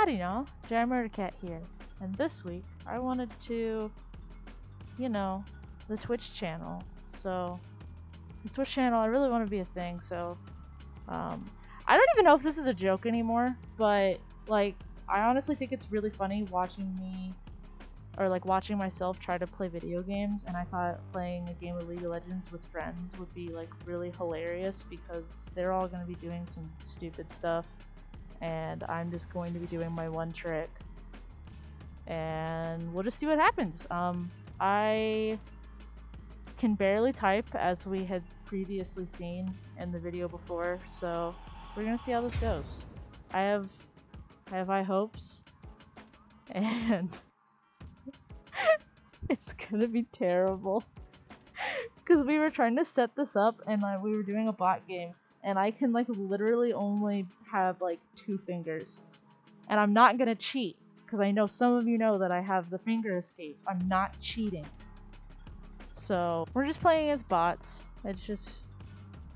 Howdy y'all, Jammercat Cat here, and this week I wanted to, the Twitch channel. So, the Twitch channel, I really want to be a thing, so, I don't even know if this is a joke anymore, but, like, I honestly think it's really funny watching me, or like watching myself try to play video games, and I thought playing a game of League of Legends with friends would be like really hilarious because they're all going to be doing some stupid stuff and I'm just going to be doing my one trick and we'll just see what happens. I can barely type, as we had previously seen in the video before, so we're gonna see how this goes. I have high hopes and it's gonna be terrible because we were trying to set this up and we were doing a bot game and I can like literally only have like two fingers, and I'm not gonna cheat because I know some of you know that I have the finger escapes. I'm not cheating, so we're just playing as bots. It's just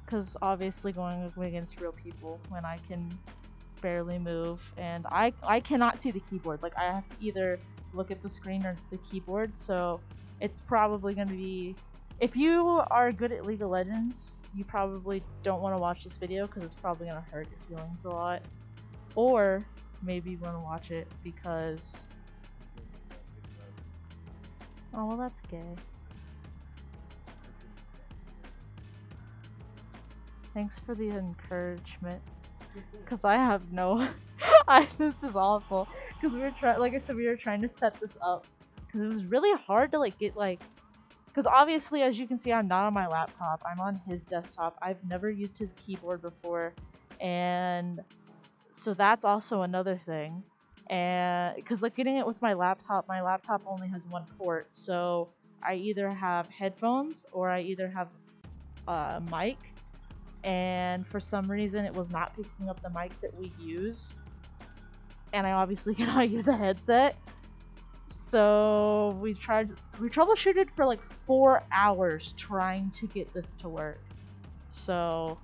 because obviously going against real people when I can barely move and I cannot see the keyboard. Like, I have to either look at the screen or the keyboard, so it's probably going to be, if you are good at League of Legends, you probably don't want to watch this video because it's probably going to hurt your feelings a lot, or maybe you want to watch it because, oh well, that's gay. Thanks for the encouragement, because I have no this is awful. Because we were trying, like I said, we were trying to set this up because it was really hard to like get like, because obviously, as you can see, I'm not on my laptop, I'm on his desktop. I've never used his keyboard before, and so that's also another thing. And because like getting it with my laptop only has one port, so I either have headphones or I either have a mic, and for some reason it was not picking up the mic that we use. And I obviously cannot use a headset, so we troubleshooted for like 4 hours trying to get this to work. So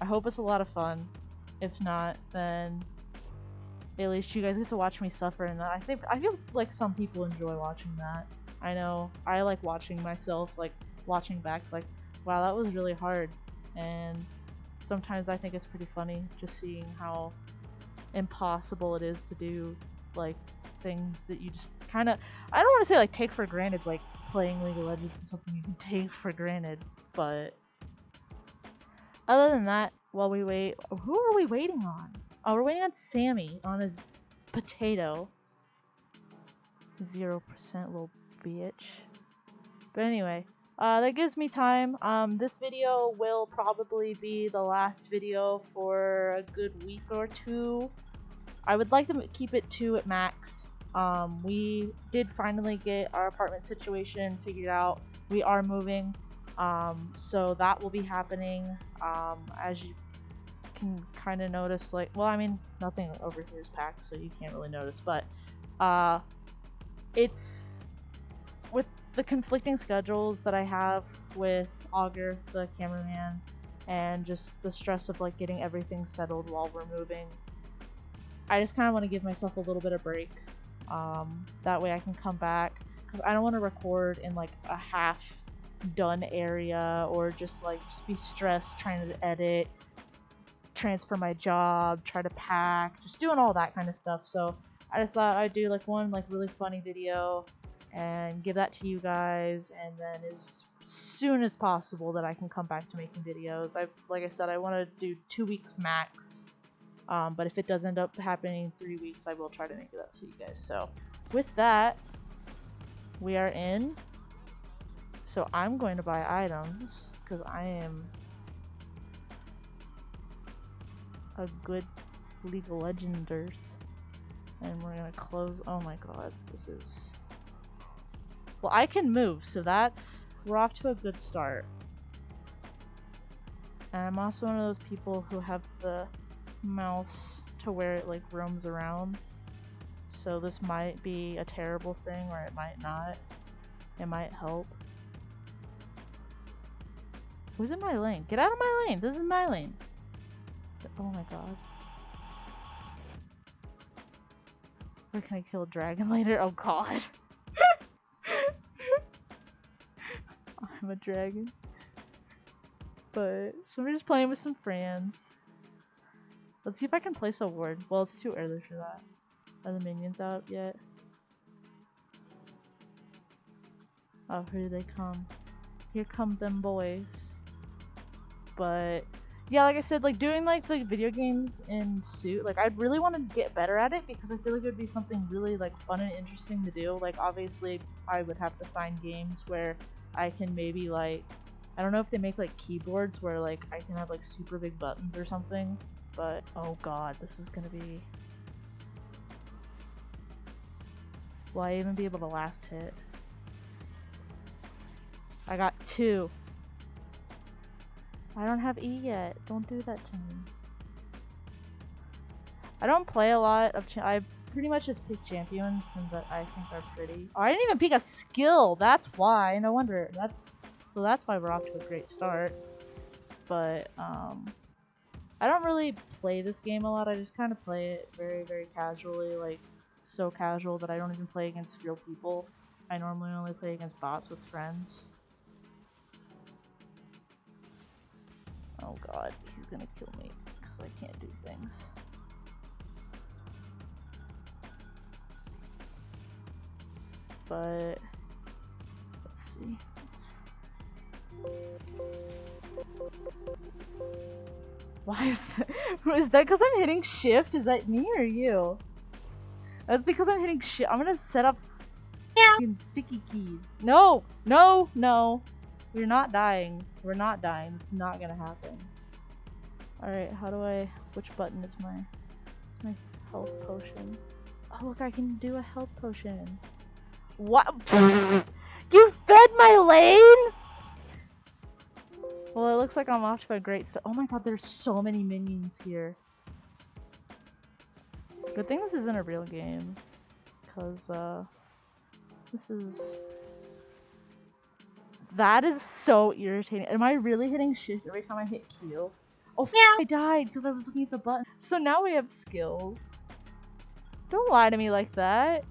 I hope it's a lot of fun. If not, then at least you guys get to watch me suffer, and I feel like some people enjoy watching that. I know I like watching myself, like watching back, like, wow, that was really hard. And sometimes I think it's pretty funny just seeing how impossible it is to do like things that you just kind of, I don't want to say like take for granted, like playing League of Legends is something you can take for granted, but other than that, while we wait, who are we waiting on? Oh, we're waiting on Sammy on his potato. 0% little bitch. But anyway, that gives me time. This video will probably be the last video for a good week or two. I would like to keep it 2 at max. We did finally get our apartment situation figured out. We are moving, so that will be happening. As you can kind of notice, like, well, I mean, nothing over here is packed, so you can't really notice, but it's with the conflicting schedules that I have with Augur, the cameraman, and just the stress of like getting everything settled while we're moving, I just kind of want to give myself a little bit of break. That way I can come back, because I don't want to record in like a half done area or just be stressed trying to edit, transfer my job, try to pack, just doing all that kind of stuff. So I just thought I'd do like one like really funny video and give that to you guys, and then as soon as possible that I can come back to making videos. Like I said, I want to do 2 weeks max, but if it does end up happening in 3 weeks, I will try to make it up to you guys. So with that, we are in, so I'm going to buy items because I am a good League of Legenders, and we're gonna close. Oh my god, this is, well, I can move, so that's, we're off to a good start. And I'm also one of those people who have the mouse to where it like roams around, so this might be a terrible thing or it might not. It might help. Who's in my lane? Get out of my lane! This is my lane! Oh my god. Where can I kill a dragon later? Oh god. I'm a dragon. But, so we're just playing with some friends. Let's see if I can place a ward. Well, it's too early for that. Are the minions out yet? Oh, here they come. Here come them boys. But, yeah, like I said, like doing like the video games in suit, like I'd really want to get better at it because I feel like it would be something really like fun and interesting to do. Like obviously I would have to find games where I can maybe like, I don't know if they make like keyboards where like I can have like super big buttons or something, but oh god, this is gonna be... Will I even be able to last hit? I got 2. I don't have E yet. Don't do that to me. I don't play a lot of I pretty much just pick champions and that I think are pretty. Oh, I didn't even pick a skill. That's why. No wonder. That's why we're off to a great start. But I don't really play this game a lot. I just kind of play it very casually, like so casual that I don't even play against real people. I normally only play against bots with friends. Oh god, he's gonna kill me because I can't do things. But let's see. Why is that? Is that because I'm hitting shift? Is that me or you? That's because I'm hitting shift. I'm gonna set up sticky keys. No, no, no. We're not dying. We're not dying. It's not gonna happen. Alright, how do I... Which button is my... It's my health potion. Oh, look, I can do a health potion. What? You fed my lane?! Well, it looks like I'm off to a great start. Oh my god, there's so many minions here. Good thing this isn't a real game. Because, this is... That is so irritating. Am I really hitting shift every time I hit Q? Oh, f I died because I was looking at the button. So now we have skills. Don't lie to me like that.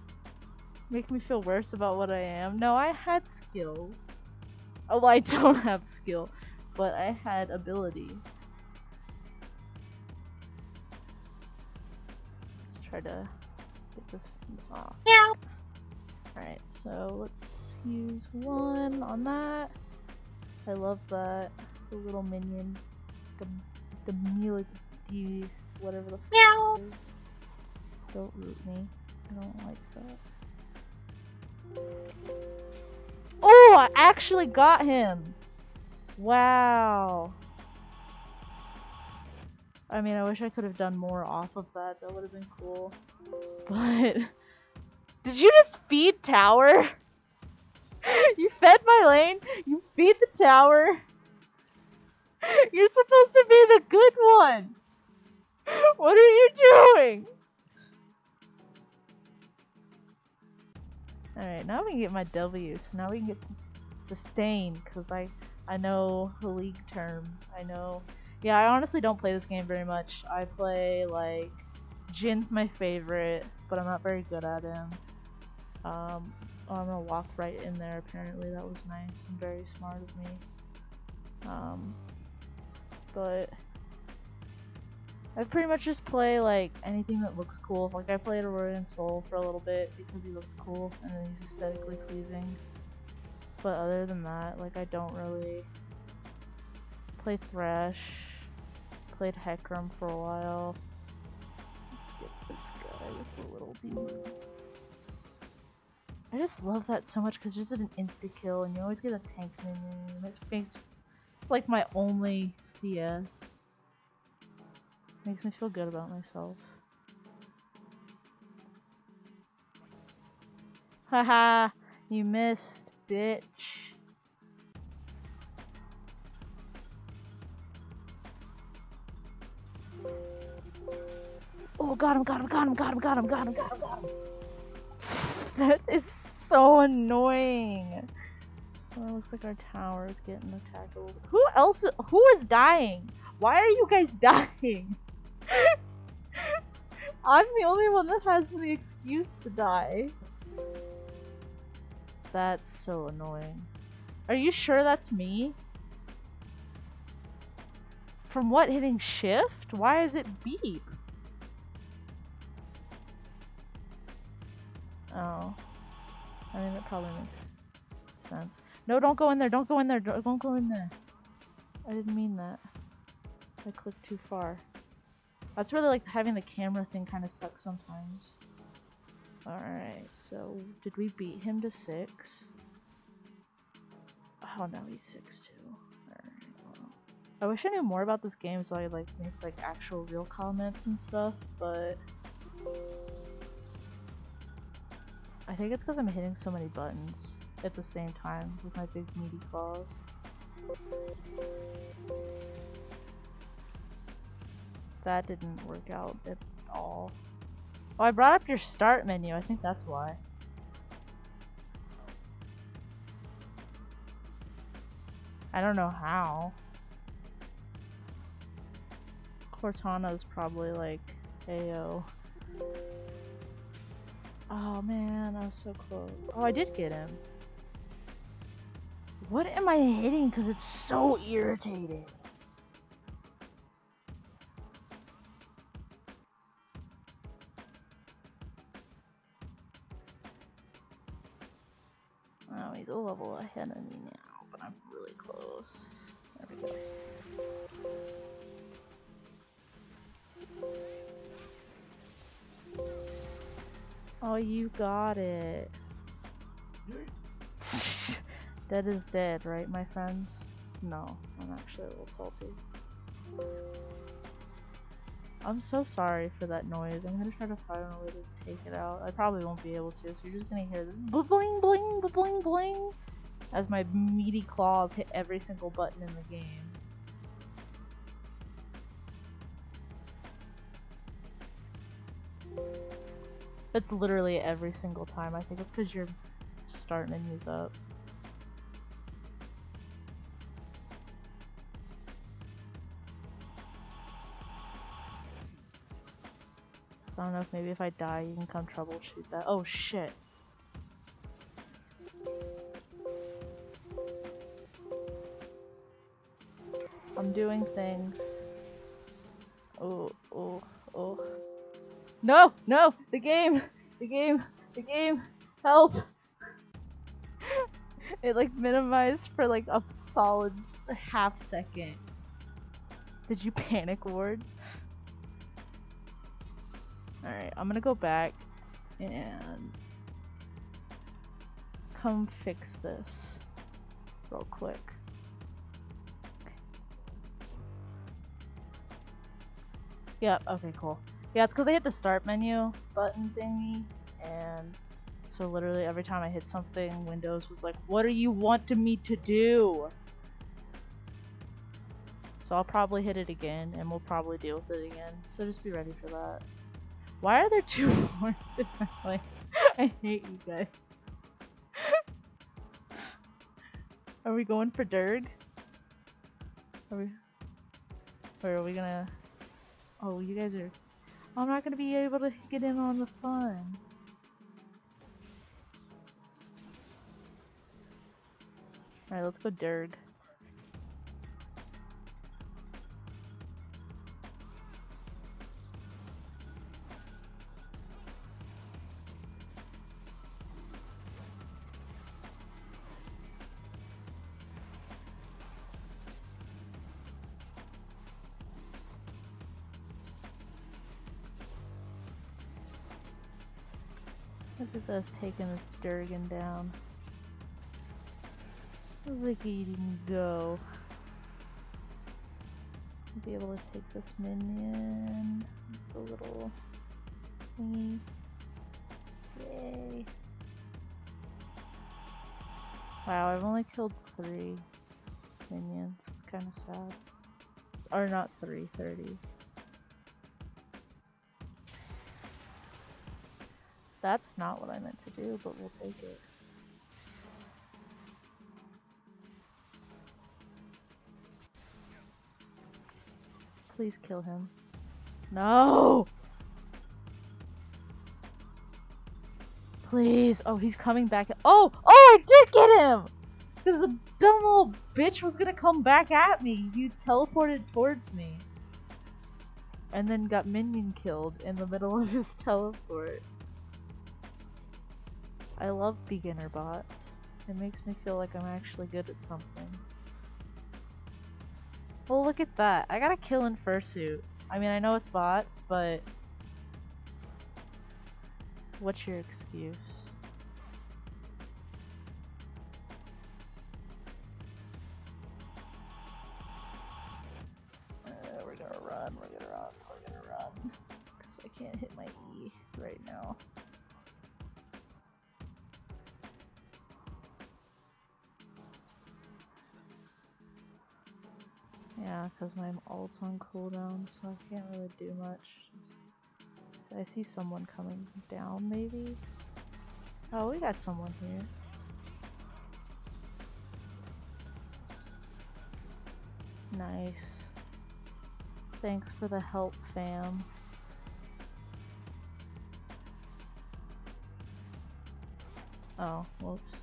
Make me feel worse about what I am. No, I had skills. Oh, well, I don't have skill, but I had abilities. Let's try to get this off. Yeah. Alright, so let's use one on that. I love that. The little minion. The melee, whatever the fuck it is. Don't root me. I don't like that. Oh, I actually got him! Wow. I mean, I wish I could have done more off of that. That would have been cool. But... Did you just feed tower? You fed my lane, you feed the tower. You're supposed to be the good one. What are you doing? Alright, now we can get my W, so now we can get sustained, because I know the league terms. I know. Yeah, I honestly don't play this game very much. I play, like, Jin's my favorite, but I'm not very good at him. Oh, I'm gonna walk right in there, apparently. That was nice and very smart of me. But I pretty much just play like anything that looks cool. Like I played Ori and Sol for a little bit because he looks cool and he's aesthetically pleasing. But other than that, like I don't really play Thresh. Played Hecarim for a while. Let's get this guy with the little demon. I just love that so much because it's just an insta kill, and you always get a tank minion. It makes, it's like my only CS. Makes me feel good about myself. Haha, you missed, bitch. Oh, got him! Got him! Got him! Got him! Got him! Got him! Got him! Got him! That is so annoying. So it looks like our tower is getting attacked a little bit. Who else? Who is dying? Why are you guys dying? I'm the only one that has the excuse to die. That's so annoying. Are you sure that's me? From what? Hitting shift? Why is it beep? Oh. I mean, it probably makes sense. No, don't go in there. Don't go in there. Don't go in there. I didn't mean that. I clicked too far. That's really like having the camera thing kind of sucks sometimes. Alright, so did we beat him to 6? Oh, now he's 6 too. Right, well. I wish I knew more about this game so I could like make like actual real comments and stuff, but I think it's because I'm hitting so many buttons at the same time with my big meaty claws. That didn't work out at all. Oh, I brought up your start menu. I think that's why. I don't know how. Cortana's probably like, Ayo. Oh man, I was so close. Oh, I did get him. What am I hitting? Because it's so irritating. He's a level ahead of me now, but I'm really close. There we go. Oh, you got it. Dead is dead, right, my friends? No, I'm actually a little salty. I'm so sorry for that noise. I'm gonna try to find a way to take it out. I probably won't be able to, so you're just gonna hear this bling bling bling bling as my meaty claws hit every single button in the game. It's literally every single time. I think it's because your start menu's up. I don't know if maybe if I die you can come troubleshoot that. Oh shit. I'm doing things. Oh, oh, oh. No, no, the game, the game, the game, help. It like minimized for like a solid half second. Did you panic ward? Alright, I'm gonna go back and come fix this real quick. Okay. Yeah, okay, cool. Yeah, it's because I hit the start menu button thingy, and so literally every time I hit something, Windows was like, what do you want me to do? So I'll probably hit it again, and we'll probably deal with it again, so just be ready for that. Why are there 2 horns in my life? I hate you guys. Are we going for Derg? Are we? Or are we gonna? Oh, you guys are. I'm not gonna be able to get in on the fun. Alright, let's go Derg. Look at us taking this Durgan down. Look at you go. I'll be able to take this minion. The little thingy. Yay. Wow, I've only killed 3 minions. It's kind of sad. Or not 3, 30. That's not what I meant to do, but we'll take it. Please kill him. No! Please. Oh, he's coming back. Oh! Oh, I did get him! Because the dumb little bitch was gonna come back at me. You teleported towards me. And then got minion killed in the middle of his teleport. I love beginner bots. It makes me feel like I'm actually good at something. Well, look at that. I got a kill in fursuit. I mean, I know it's bots, but... what's your excuse? We're gonna run, we're gonna run, we're gonna run. Because I can't hit my E right now. Yeah, because my ult's on cooldown, so I can't really do much. So I see someone coming down, maybe? Oh, we got someone here. Nice. Thanks for the help, fam. Oh, whoops.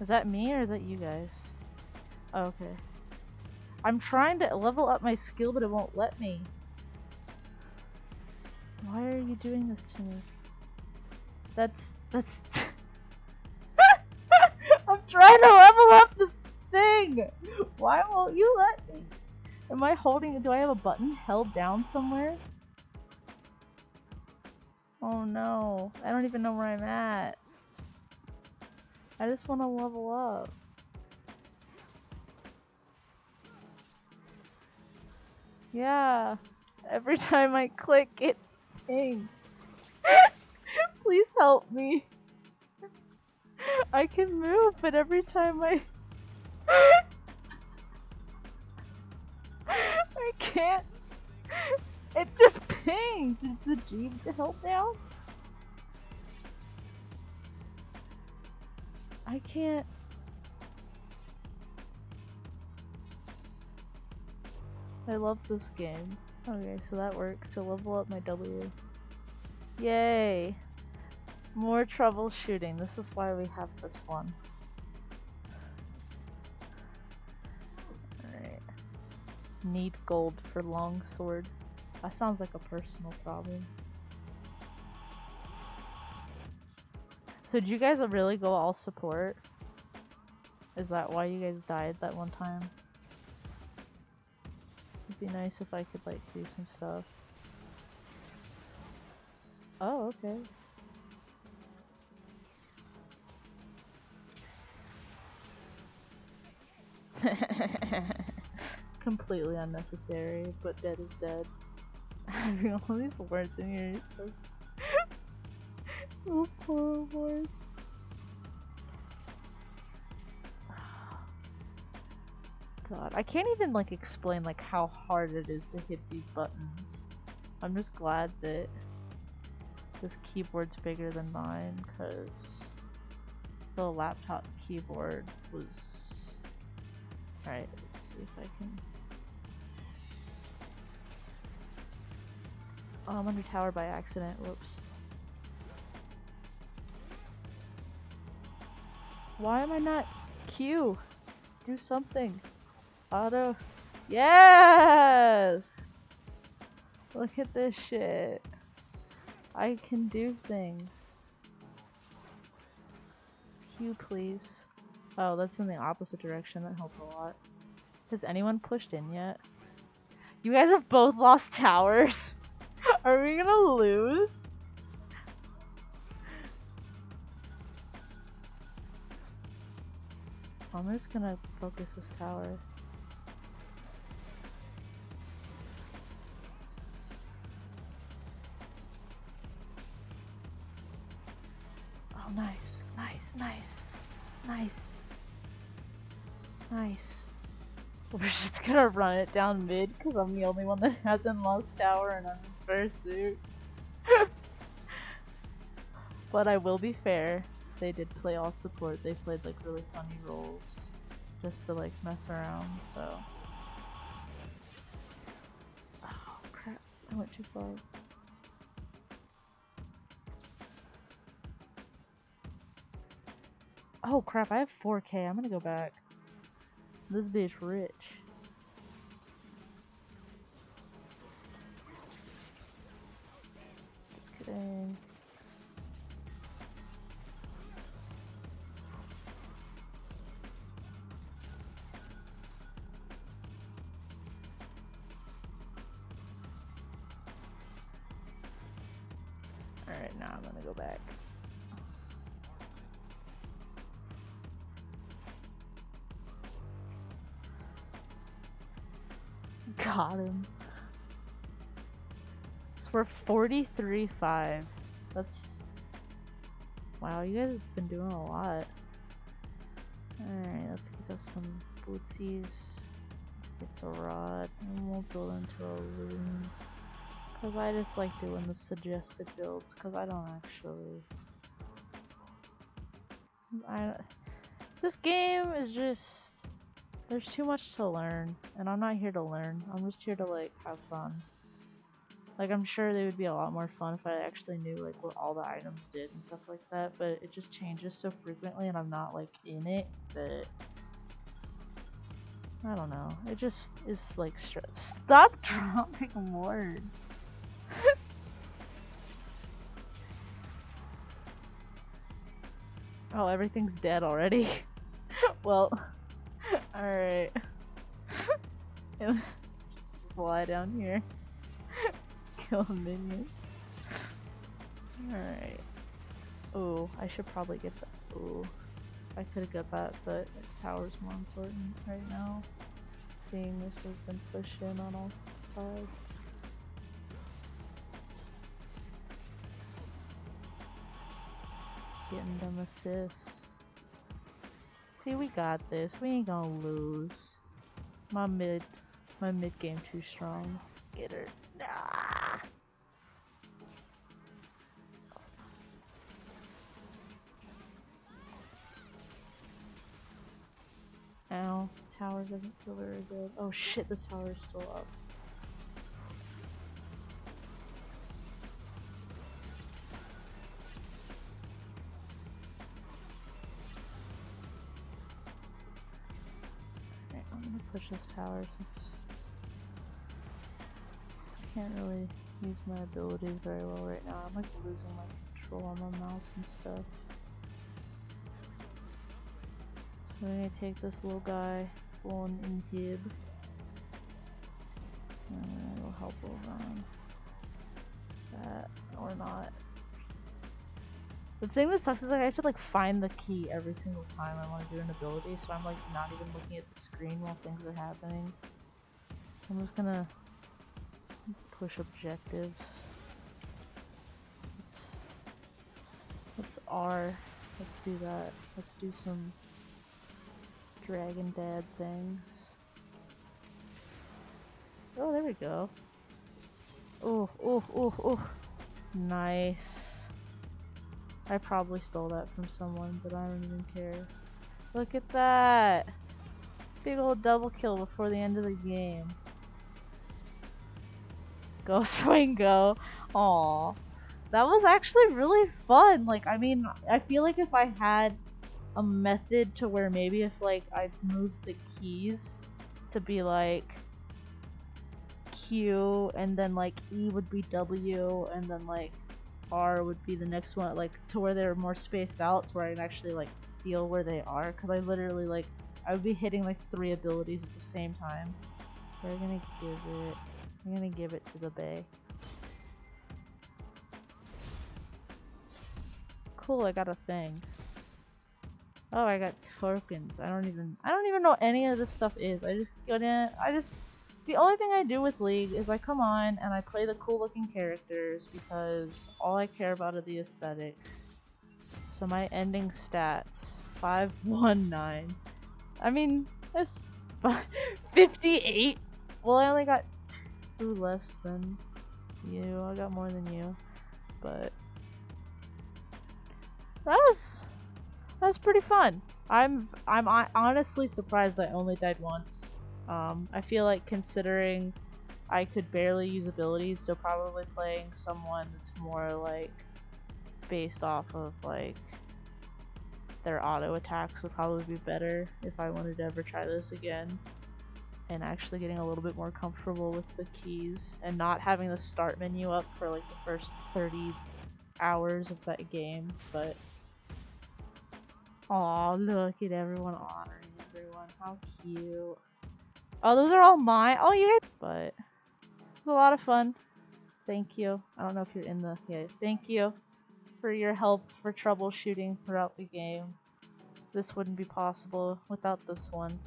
Is that me or is that you guys? Oh, okay. I'm trying to level up my skill, but it won't let me. Why are you doing this to me? That's... I'm trying to level up this thing! Why won't you let me? Am I holding it? Do I have a button held down somewhere? Oh no. I don't even know where I'm at. I just want to level up. Yeah. Every time I click it thanks. Please help me. I can move, but every time I... I can't. It just pings. Is the G to help now? I can't. I love this game. Okay, so that works. So level up my W. Yay! More troubleshooting. This is why we have this one. Alright. Need gold for longsword. That sounds like a personal problem. So did you guys really go all support? Is that why you guys died that one time? Be nice if I could like do some stuff. Oh, okay. Completely unnecessary, but dead is dead. Having all these words in here is so. Oh, poor words. God, I can't even like explain like how hard it is to hit these buttons. I'm just glad that this keyboard's bigger than mine, because the laptop keyboard was... Alright, let's see if I can... Oh, I'm under tower by accident, whoops. Why am I not Q? Do something. Auto. Yes! Look at this shit. I can do things. Q, please. Oh, that's in the opposite direction. That helped a lot. Has anyone pushed in yet? You guys have both lost towers? Are we gonna lose? I'm just gonna focus this tower. Nice, nice, nice, nice, nice. We're just gonna run it down mid because I'm the only one that hasn't lost tower and I'm in fursuit. But I will be fair, they did play all support. They played like really funny roles just to like mess around, so. Oh crap, I went too far. Oh crap, I have 4K. I'm gonna go back. This bitch rich. Just kidding. Alright, now I'm gonna go back. Got him. So we're 43.5. That's... wow, you guys have been doing a lot. Alright, let's get us some bootsies. Let's get some rod. And we'll build into our runes. Because I just like doing the suggested builds. Because I don't actually... This game is just... there's too much to learn, and I'm not here to learn. I'm just here to, like, have fun. Like, I'm sure they would be a lot more fun if I actually knew, like, what all the items did and stuff like that, but it just changes so frequently and I'm not, like, in it that... I don't know. It just is, like, stop dropping words! Oh, everything's dead already. Well... alright. Just fly down here. Kill a minion. Alright. Oh, I should probably get that. Ooh. I could have got that, but the tower's more important right now. Seeing this, we've been pushed in on all sides. Getting them assists. See, we got this. We ain't gonna lose. My mid game too strong. Get her. Ah! Ow, tower doesn't feel very good. Oh shit, this tower is still up. Push this tower since I can't really use my abilities very well right now. I'm like losing my control on my mouse and stuff. So I'm gonna take this little guy, this little inhib, and it'll help around that or not. The thing that sucks is like I have to like find the key every single time I want to do an ability, so I'm like not even looking at the screen while things are happening. So I'm just gonna push objectives. Let's R. Let's do that. Let's do some dragon dad things. Oh, there we go. Oh, oh, oh, oh. Nice. I probably stole that from someone, but I don't even care. Look at that! Big old double kill before the end of the game. Go Swingo! Aww. That was actually really fun! Like, I mean, I feel like if I had a method to where maybe if, like, I moved the keys to be, like, Q, and then, like, E would be W, and then, like, R would be the next one, like to where they're more spaced out to where I can actually like feel where they are, because I literally like I would be hitting like 3 abilities at the same time. We're gonna give it, I'm gonna give it to the bay. Cool, I got a thing. Oh, I got tokens. I don't even know what any of this stuff is. The only thing I do with League is I come on and I play the cool looking characters because all I care about are the aesthetics. So my ending stats, 519. I mean, that's 58. Well, I only got 2 less than you. I got more than you, but that was pretty fun. I'm honestly surprised I only died once. I feel like considering I could barely use abilities, so probably playing someone that's more like based off of like their auto attacks would probably be better if I wanted to ever try this again. And actually getting a little bit more comfortable with the keys and not having the start menu up for like the first 30 hours of that game. But aw, look at everyone honoring everyone. How cute. Oh, those are all mine. Oh, you hit. But it was a lot of fun. Thank you. I don't know if you're in the. Yeah, thank you for your help for troubleshooting throughout the game. This wouldn't be possible without this one.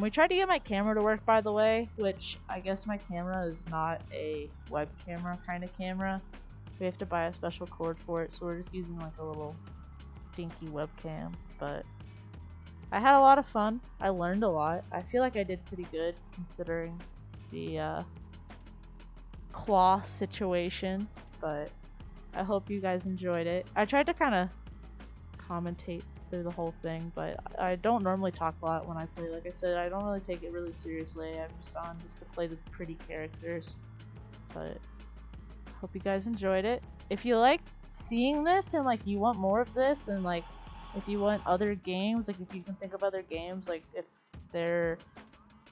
We tried to get my camera to work, by the way, which I guess my camera is not a web camera kind of camera. We have to buy a special cord for it, so we're just using like a little dinky webcam. But I had a lot of fun. I learned a lot. I feel like I did pretty good considering the claw situation, but I hope you guys enjoyed it. I tried to kind of commentate through the whole thing, but I don't normally talk a lot when I play. Like I said, I don't really take it really seriously. I'm just on just to play the pretty characters. But hope you guys enjoyed it. If you like seeing this and like you want more of this, and like if you want other games, like if you can think of other games, like if they're,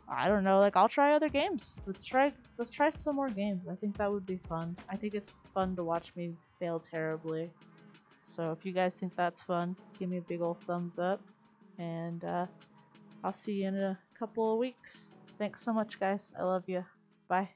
I don't know, like I'll try other games. Let's try some more games. I think that would be fun. I think it's fun to watch me fail terribly. So if you guys think that's fun, give me a big old thumbs up, and I'll see you in a couple of weeks. Thanks so much, guys. I love you. Bye.